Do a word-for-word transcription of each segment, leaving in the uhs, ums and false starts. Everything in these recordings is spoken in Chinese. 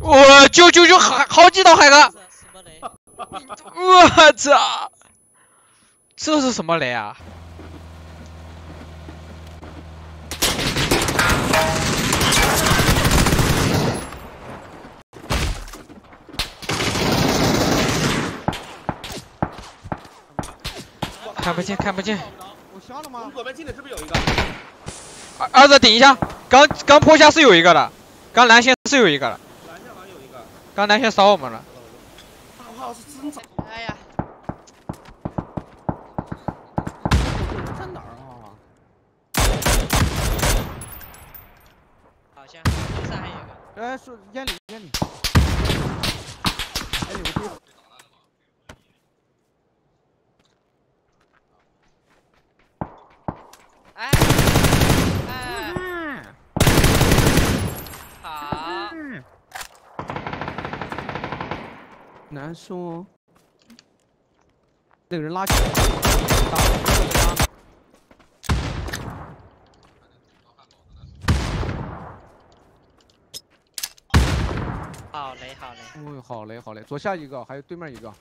我就就就好好几道海哥，我操！这是什么雷啊？看不见，看不见。我瞎了吗？我左边进来是不是有一个？二二子顶一下，刚刚坡下是有一个的，刚蓝线是有一个的。 刚才先烧我们了，大炮是真早。哎呀，在哪儿啊？好像楼上还有一个。哎，说烟里烟里。哎，有个队。哎哎。好。 难受哦，那个人拉起来，好嘞，好嘞，哦，好嘞，好嘞，左下一个，还有对面一个，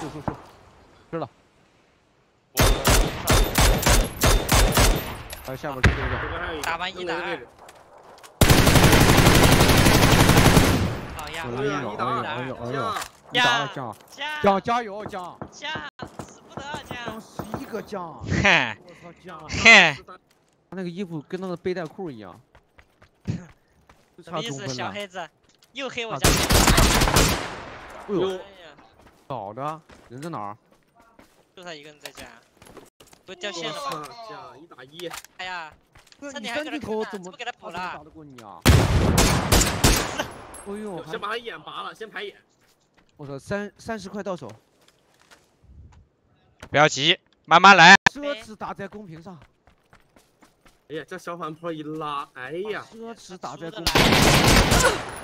住住住，吃了。 还有下边这个，打完一打二，好呀，哎呦哎呦哎呦，一打二将，将加油将，将使不得将，将十一个将，嗨，我操将，嗨，他那个衣服跟那个背带裤一样，什么意思？小黑子又黑我家，哎呦，早的，人在哪儿？就他一个人在家。 不掉线了吧？将一打一。哎呀，这你还跟他怎么给他跑了？打得过你啊？哎呦，先把他眼拔了，先排眼。我操，三三十块到手。不要急，慢慢来。奢侈打在公屏上。哎呀，这小反坡一拉，哎呀，奢侈打在公屏上。